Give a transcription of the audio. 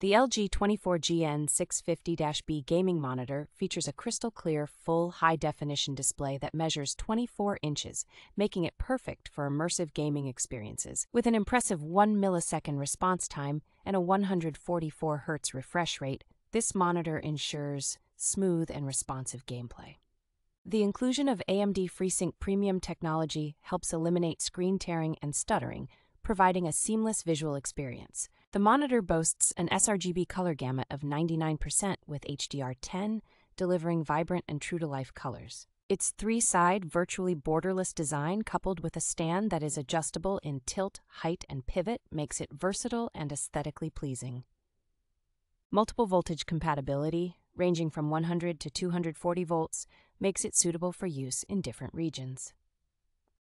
The LG 24GN650-B gaming monitor features a crystal-clear, full, high-definition display that measures 24 inches, making it perfect for immersive gaming experiences. With an impressive 1 millisecond response time and a 144 Hz refresh rate, this monitor ensures smooth and responsive gameplay. The inclusion of AMD FreeSync Premium technology helps eliminate screen tearing and stuttering, providing a seamless visual experience. The monitor boasts an sRGB color gamut of 99% with HDR10, delivering vibrant and true-to-life colors. Its three-side, virtually borderless design, coupled with a stand that is adjustable in tilt, height, and pivot, makes it versatile and aesthetically pleasing. Multiple voltage compatibility, ranging from 100 to 240 volts, makes it suitable for use in different regions.